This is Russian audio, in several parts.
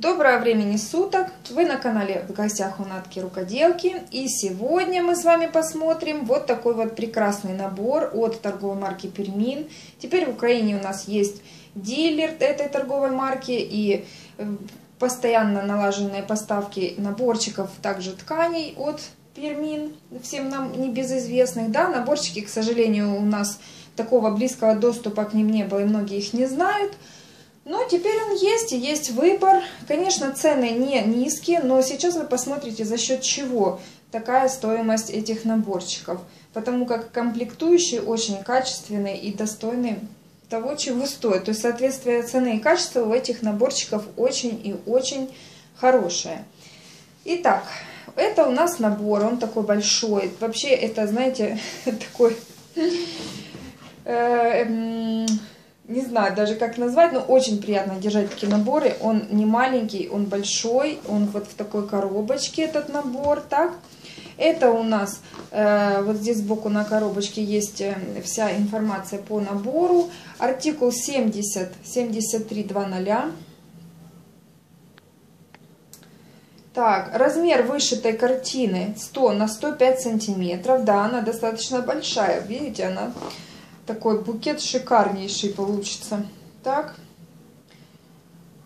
Доброго времени суток! Вы на канале в гостях у Натки Рукоделки, и сегодня мы с вами посмотрим вот такой вот прекрасный набор от торговой марки Пермин. Теперь в Украине у нас есть дилер этой торговой марки и постоянно налаженные поставки наборчиков, также тканей от Пермин, всем нам небезызвестных. Да, наборчики, к сожалению, у нас такого близкого доступа к ним не было и многие их не знают. Но теперь он есть, и есть выбор. Конечно, цены не низкие, но сейчас вы посмотрите, за счет чего такая стоимость этих наборчиков. Потому как комплектующие очень качественные и достойны того, чего стоят. То есть соответствие цены и качества у этих наборчиков очень и очень хорошее. Итак, это у нас набор, он такой большой. Вообще, это, знаете, такой... Не знаю даже, как назвать, но очень приятно держать такие наборы. Он не маленький, он большой, он вот в такой коробочке, этот набор. Так, это у нас вот здесь сбоку на коробочке есть вся информация по набору. Артикул 70-7300. Так, размер вышитой картины 100 на 105 сантиметров. Да, она достаточно большая, видите, она... Такой букет шикарнейший получится. Так,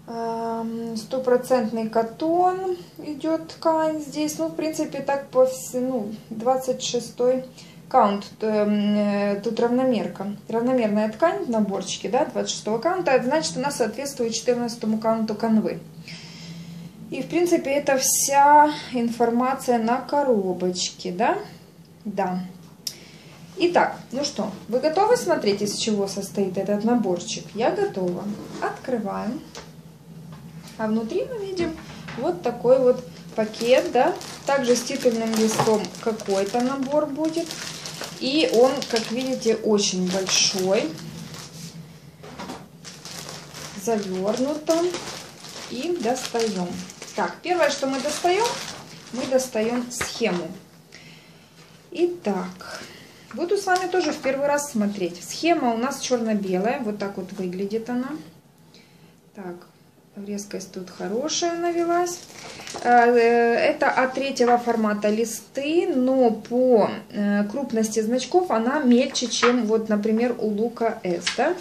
100% катон идет ткань здесь. Ну, в принципе, так по всему. 26-й каунт. Тут равномерка. Равномерная ткань в наборчике, да, 26-го каунта. Значит, она соответствует 14-му каунту канвы. И, в принципе, это вся информация на коробочке, да? Да. Итак, ну что, вы готовы смотреть, из чего состоит этот наборчик? Я готова. Открываем. А внутри мы видим вот такой вот пакет, да? Также с титульным листом какой-то набор будет. И он, как видите, очень большой. Завернуто. И достаем. Так, первое, что мы достаем схему. Итак... Буду с вами тоже в первый раз смотреть. Схема у нас черно-белая. Вот так вот выглядит она. Так, резкость тут хорошая навелась. Это А3 формата листы, но по крупности значков она мельче, чем, вот, например, у Лука Эста.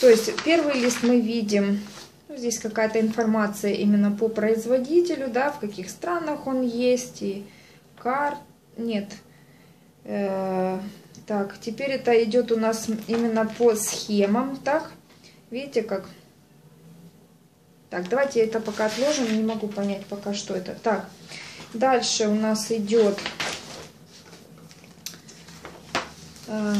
То есть первый лист мы видим, ну, здесь какая-то информация именно по производителю, да, в каких странах он есть, и карт... Нет. Так, теперь это идет у нас именно по схемам. Так, видите как? Так, давайте это пока отложим, не могу понять пока, что это. Так, дальше у нас идет Да,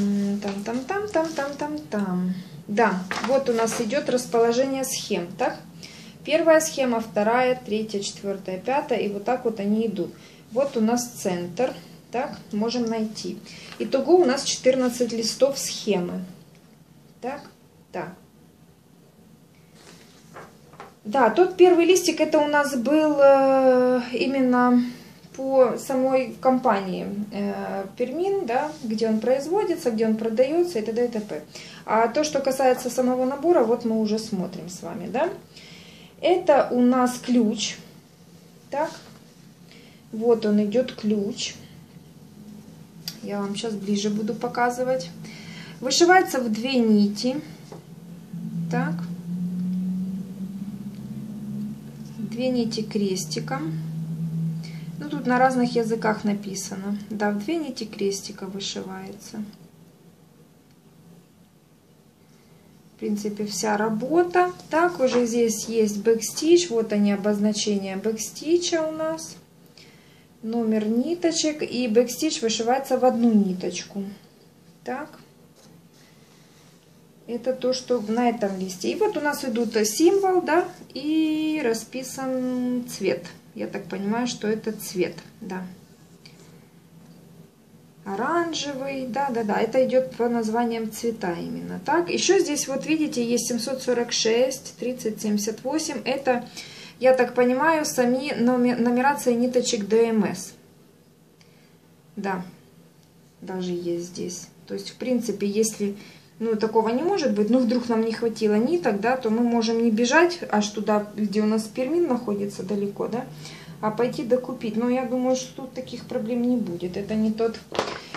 вот у нас идет расположение схем. Так, первая схема, вторая, третья, четвертая, пятая, и вот так вот они идут. Вот у нас центр. Так, можем найти. Итого у нас 14 листов схемы. Так, так. Да, тот первый листик, это у нас был именно по самой компании Пермин, да, где он производится, где он продается и т.д. и т.п. А то, что касается самого набора, вот мы уже смотрим с вами, да. Это у нас ключ. Так, вот он идет, ключ. Я вам сейчас ближе буду показывать. Вышивается в 2 нити. Так. 2 нити крестиком. Ну, тут на разных языках написано. Да, в 2 нити крестика вышивается. В принципе, вся работа. Так, уже здесь есть бэкстич. Вот они, обозначения бэкстича у нас. Номер ниточек, и бэкстич вышивается в 1 ниточку. Так, это то, что на этом листе. И вот у нас идут символ, да, и расписан цвет. Я так понимаю, что это цвет, да. Оранжевый, да-да-да, это идет по названиям цвета именно. Так, еще здесь вот видите, есть 746, 30, 78, это... Я так понимаю, сами нумерация ниточек ДМС. Да, даже есть здесь. То есть, в принципе, если ну, такого не может быть, но вдруг нам не хватило ниток, да, то мы можем не бежать аж туда, где у нас Пермин находится далеко, да, а пойти докупить. Но я думаю, что тут таких проблем не будет, это не тот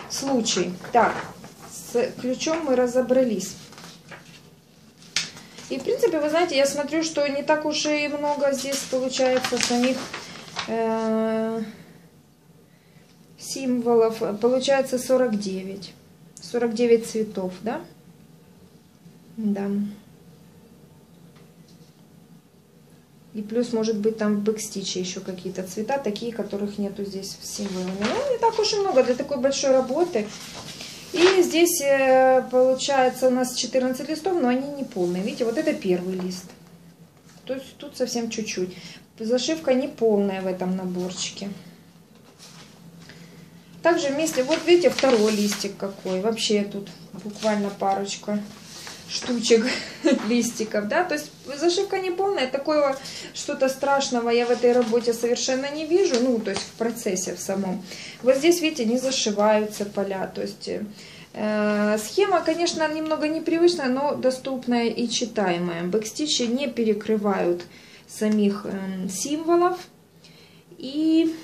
случай. Так, с ключом мы разобрались. И, в принципе, вы знаете, я смотрю, что не так уж и много здесь получается самих символов. Получается 49. 49 цветов, да? Да. И плюс, может быть, там в бэкстиче еще какие-то цвета, такие, которых нету здесь символами. Ну, не так уж и много для такой большой работы. И здесь получается у нас 14 листов, но они не полные. Видите, вот это первый лист. То есть тут совсем чуть-чуть. Зашивка не полная в этом наборчике. Также вместе, вот видите, второй листик какой. Вообще тут буквально парочка штучек листиков, да. То есть зашивка не полная. Такого что-то страшного я в этой работе совершенно не вижу. Ну, то есть в процессе в самом. Вот здесь, видите, не зашиваются поля. То есть схема, конечно, немного непривычная, но доступная и читаемая. Бэкстичи не перекрывают самих символов. И...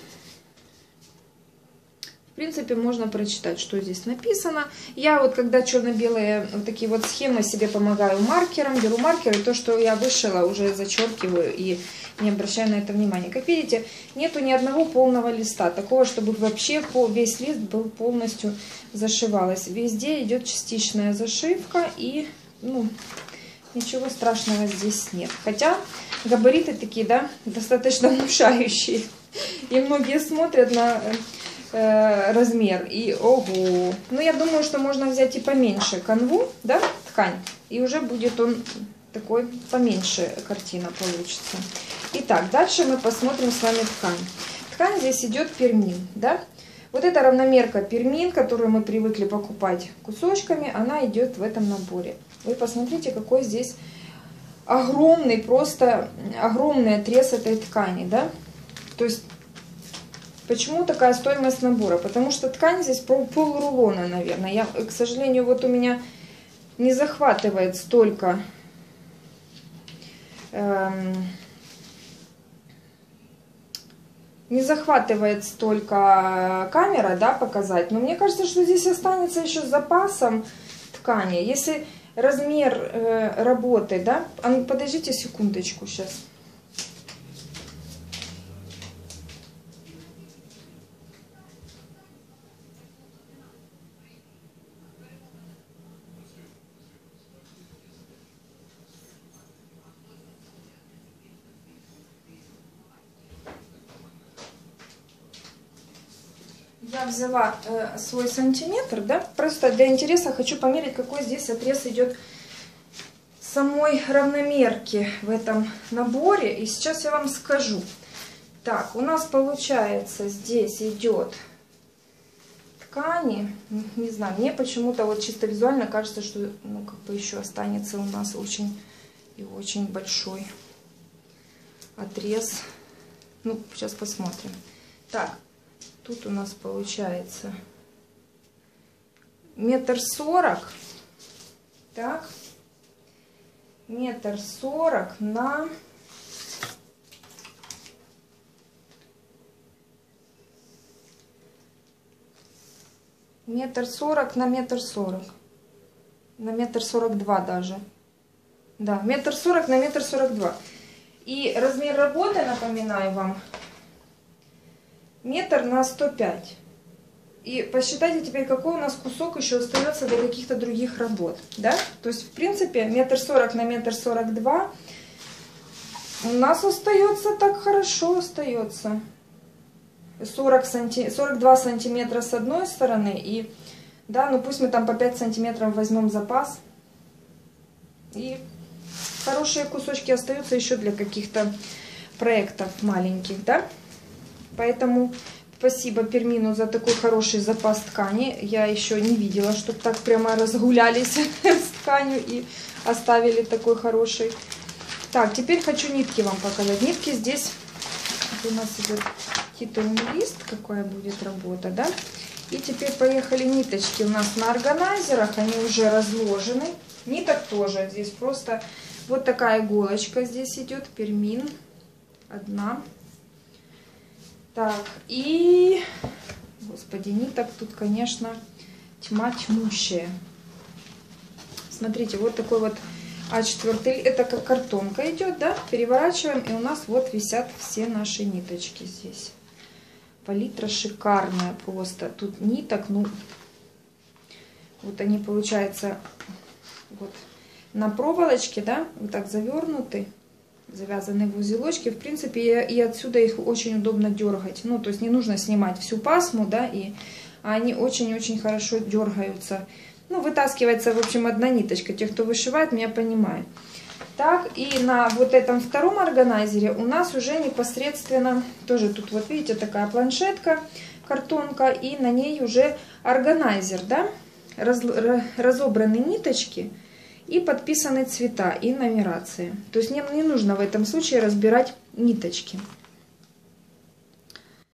в принципе, можно прочитать, что здесь написано. Я вот, когда черно-белые вот такие вот схемы, себе помогаю маркером, беру маркеры, то, что я вышила, уже зачеркиваю и не обращаю на это внимания. Как видите, нету ни одного полного листа, такого, чтобы вообще весь лист был полностью зашивалось. Везде идет частичная зашивка и, ну, ничего страшного здесь нет. Хотя габариты такие, да, достаточно внушающие. И многие смотрят на... размер и ого. Но я думаю, что можно взять и поменьше канву, да, ткань, и уже будет он такой поменьше, картина получится. Итак, дальше мы посмотрим с вами ткань. Ткань здесь идет Пермин, да. Вот эта равномерка Пермин, которую мы привыкли покупать кусочками, она идет в этом наборе. Вы посмотрите, какой здесь огромный, просто огромный отрез этой ткани, да. То есть почему такая стоимость набора? Потому что ткань здесь полрулона, наверное. Я, к сожалению, вот у меня не захватывает столько камера, да, показать. Но мне кажется, что здесь останется еще с запасом ткани. Если размер работы, да, подождите секундочку сейчас. Я взяла свой сантиметр, да, просто для интереса хочу померить, какой здесь отрез идет самой равномерки в этом наборе. И сейчас я вам скажу. Так, у нас получается здесь идет ткани, не знаю, мне почему-то вот чисто визуально кажется, что, ну, как бы еще останется у нас очень и очень большой отрез. Ну, сейчас посмотрим. Так. Тут у нас получается 1,40 м, так, 1,40 м на 1,40 м на 1,40 м, на 1,42 м даже, да, 1,40 м на 1,42 м. И размер работы, напоминаю вам, 1 на 105 м. И посчитайте теперь, какой у нас кусок еще остается для каких-то других работ, да? То есть, в принципе, 1,40 м на 1,42 м у нас остается, так хорошо остается. 42 сантиметра с одной стороны и, да, ну пусть мы там по 5 сантиметров возьмем запас. И хорошие кусочки остаются еще для каких-то проектов маленьких, да? Поэтому спасибо Пермину за такой хороший запас ткани. Я еще не видела, чтобы так прямо разгулялись с тканью и оставили такой хороший. Так, теперь хочу нитки вам показать. Нитки здесь, вот у нас идет титульный лист, какая будет работа, да? И теперь поехали ниточки у нас на органайзерах, они уже разложены. Ниток тоже здесь просто вот такая иголочка здесь идет, пермин, одна. Так, и, господи, ниток тут, конечно, тьма тьмущая. Смотрите, вот такой вот А4, это как картонка идет, да, переворачиваем, и у нас вот висят все наши ниточки здесь. Палитра шикарная просто, тут ниток, ну, вот они, получается, вот на проволочке, да, вот так завернуты, завязаны в узелочки, в принципе, и отсюда их очень удобно дергать, ну, то есть не нужно снимать всю пасму, да, и они очень-очень хорошо дергаются, ну, вытаскивается, в общем, одна ниточка, те, кто вышивает, меня понимают. Так, и на вот этом втором органайзере у нас уже непосредственно, тоже тут вот видите, такая планшетка, картонка, и на ней уже органайзер, да, разобраны ниточки и подписаны цвета и нумерации. То есть не нужно в этом случае разбирать ниточки.